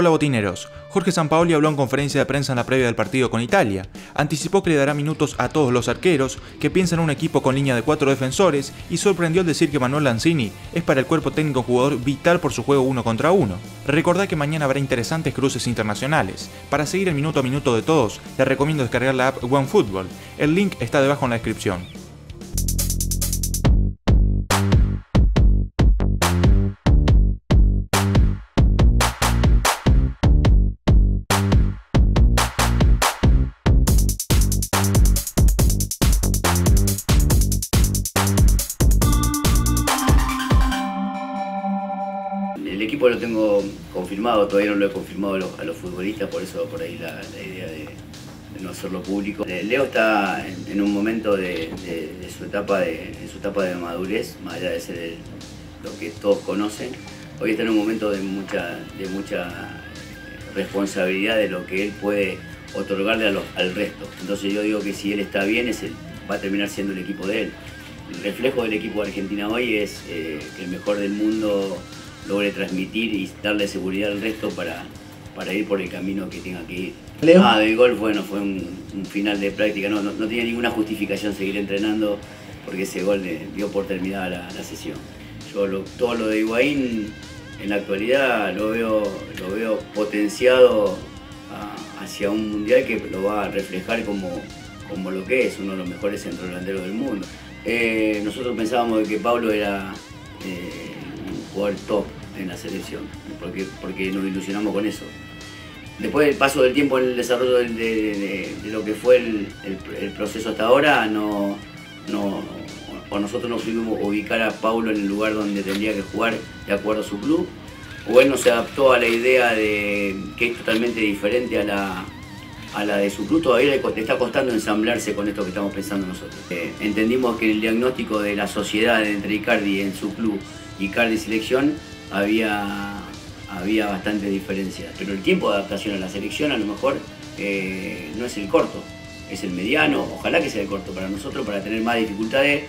Hola botineros, Jorge Sampaiol habló en conferencia de prensa en la previa del partido con Italia. Anticipó que le dará minutos a todos los arqueros, que piensan en un equipo con línea de 4 defensores y sorprendió al decir que Manuel Lanzini es para el cuerpo técnico jugador vital por su juego 1 contra 1. Recordá que mañana habrá interesantes cruces internacionales. Para seguir el minuto a minuto de todos, les recomiendo descargar la app OneFootball. El link está debajo en la descripción. El equipo lo tengo confirmado, todavía no lo he confirmado a los futbolistas, por eso por ahí la idea de no hacerlo público. Leo está en un momento de su etapa de madurez, más allá de ser lo que todos conocen. Hoy está en un momento de mucha responsabilidad de lo que él puede otorgarle al resto. Entonces yo digo que si él está bien, va a terminar siendo el equipo de él. El reflejo del equipo de Argentina hoy es que el mejor del mundo logre transmitir y darle seguridad al resto para ir por el camino que tenga que ir. ¿Leo? El gol, bueno, fue un final de práctica, no tenía ninguna justificación seguir entrenando porque ese gol dio por terminada la sesión. Yo todo lo de Higuaín en la actualidad lo veo potenciado hacia un mundial que lo va a reflejar como lo que es, uno de los mejores centrodelanteros del mundo. Nosotros pensábamos que Paulo era un jugador top en la selección, porque nos ilusionamos con eso. Después del paso del tiempo en el desarrollo de lo que fue el proceso hasta ahora, nosotros no pudimos ubicar a Paulo en el lugar donde tendría que jugar de acuerdo a su club, o él no se adaptó a la idea que es totalmente diferente a la de su club. Todavía le está costando ensamblarse con esto que estamos pensando nosotros. Entendimos que el diagnóstico de la sociedad entre Icardi en su club y Icardi selección había bastantes diferencias, pero el tiempo de adaptación a la selección a lo mejor no es el corto, es el mediano, ojalá que sea el corto para nosotros para tener más dificultades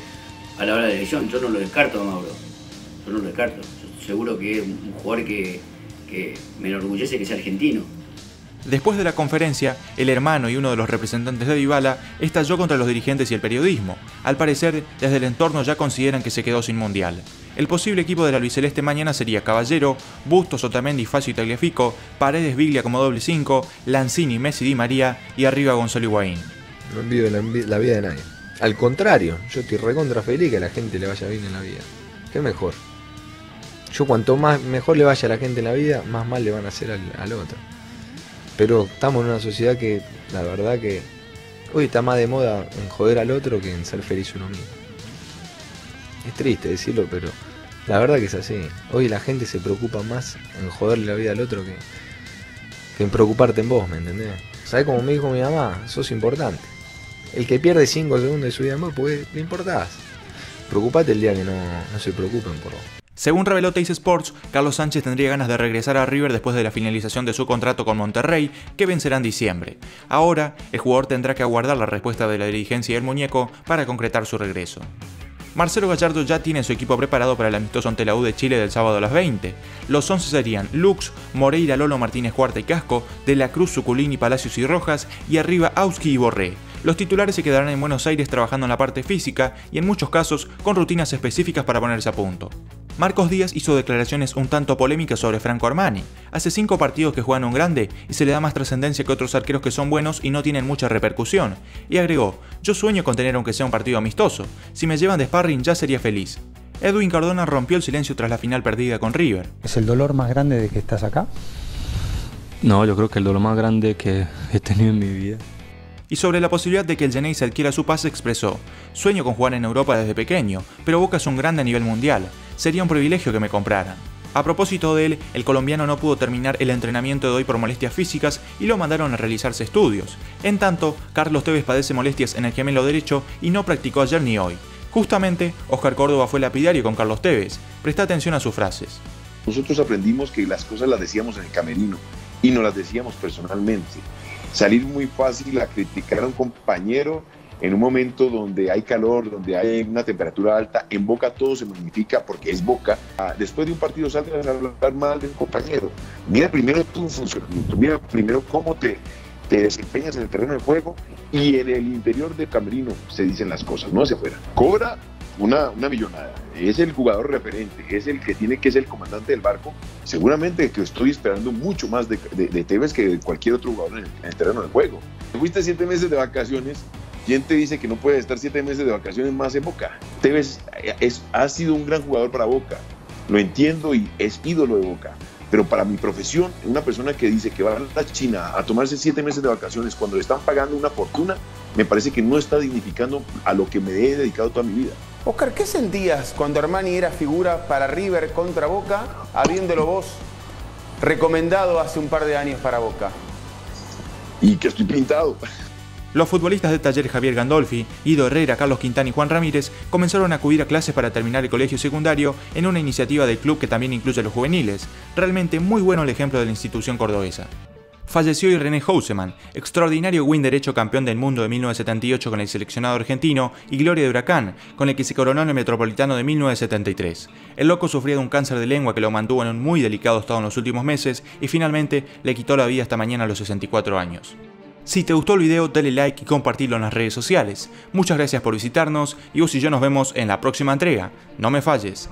a la hora de la elección. Yo no lo descarto, Mauro, yo no lo descarto, yo seguro que es un jugador que me enorgullece que sea argentino. Después de la conferencia, el hermano y uno de los representantes de Dybala estalló contra los dirigentes y el periodismo. Al parecer, desde el entorno ya consideran que se quedó sin mundial. El posible equipo de la albiceleste mañana sería Caballero, Bustos, Otamendi, Faccio y Tagliafico, Paredes, Biglia como doble 5, Lanzini, Messi, Di María y arriba Gonzalo Higuaín. No envío la vida de nadie. Al contrario, yo estoy recontra feliz que a la gente le vaya bien en la vida. ¿Qué mejor? Yo cuanto más mejor le vaya a la gente en la vida, más mal le van a hacer al otro. Pero estamos en una sociedad que, la verdad que hoy está más de moda en joder al otro que en ser feliz uno mismo. Es triste decirlo, pero la verdad que es así. Hoy la gente se preocupa más en joderle la vida al otro que en preocuparte en vos, ¿me entendés? ¿Sabés cómo me dijo mi mamá? Sos importante. El que pierde 5 segundos de su vida más, pues le importás. Preocupate el día que no se preocupen por vos. Según Rebelote Sports, Carlos Sánchez tendría ganas de regresar a River después de la finalización de su contrato con Monterrey, que vencerá en diciembre. Ahora, el jugador tendrá que aguardar la respuesta de la dirigencia y el muñeco para concretar su regreso. Marcelo Gallardo ya tiene su equipo preparado para el amistoso ante la U de Chile del sábado a las 20. Los 11 serían Lux, Moreira, Lolo, Martínez, Cuarta y Casco, De La Cruz, Suculini, Palacios y Rojas, y arriba Auski y Borré. Los titulares se quedarán en Buenos Aires trabajando en la parte física y en muchos casos con rutinas específicas para ponerse a punto. Marcos Díaz hizo declaraciones un tanto polémicas sobre Franco Armani. Hace 5 partidos que juegan un grande y se le da más trascendencia que otros arqueros que son buenos y no tienen mucha repercusión. Y agregó, yo sueño con tener aunque sea un partido amistoso, si me llevan de sparring ya sería feliz. Edwin Cardona rompió el silencio tras la final perdida con River. ¿Es el dolor más grande de que estás acá? No, yo creo que el dolor más grande que he tenido en mi vida. Y sobre la posibilidad de que el Geneise adquiera su pase expresó, sueño con jugar en Europa desde pequeño, pero Boca es un grande a nivel mundial, sería un privilegio que me compraran. A propósito de él, el colombiano no pudo terminar el entrenamiento de hoy por molestias físicas y lo mandaron a realizarse estudios. En tanto, Carlos Tevez padece molestias en el gemelo derecho y no practicó ayer ni hoy. Justamente, Oscar Córdoba fue lapidario con Carlos Tevez, presta atención a sus frases. Nosotros aprendimos que las cosas las decíamos en el camerino y no las decíamos personalmente. Salir muy fácil a criticar a un compañero en un momento donde hay calor, donde hay una temperatura alta. En Boca todo se magnifica porque es Boca. Después de un partido sales a hablar mal de un compañero. Mira primero tu funcionamiento, mira primero cómo te desempeñas en el terreno de juego, y en el interior del camerino se dicen las cosas, no hacia afuera. Cobra una millonada, es el jugador referente, es el que tiene que ser el comandante del barco. Seguramente que estoy esperando mucho más de Tevez que de cualquier otro jugador en el terreno de juego. Te fuiste 7 meses de vacaciones. ¿Quién te dice que no puedes estar 7 meses de vacaciones más en Boca? Tevez ha sido un gran jugador para Boca, lo entiendo, y es ídolo de Boca. Pero para mi profesión, una persona que dice que va a la China a tomarse 7 meses de vacaciones cuando le están pagando una fortuna, me parece que no está dignificando a lo que me he dedicado toda mi vida. Oscar, ¿qué sentías cuando Armani era figura para River contra Boca, habiéndolo vos recomendado hace un par de años para Boca? Y que estoy pintado. Los futbolistas de Taller Javier Gandolfi, Ido Herrera, Carlos Quintana y Juan Ramírez comenzaron a acudir a clases para terminar el colegio secundario en una iniciativa del club que también incluye a los juveniles. Realmente muy bueno el ejemplo de la institución cordobesa. Falleció y René Houseman, extraordinario win derecho campeón del mundo de 1978 con el seleccionado argentino y gloria de Huracán, con el que se coronó en el Metropolitano de 1973. El loco sufría de un cáncer de lengua que lo mantuvo en un muy delicado estado en los últimos meses y finalmente le quitó la vida esta mañana a los 64 años. Si te gustó el video, dale like y compartirlo en las redes sociales. Muchas gracias por visitarnos y vos y yo nos vemos en la próxima entrega. No me falles.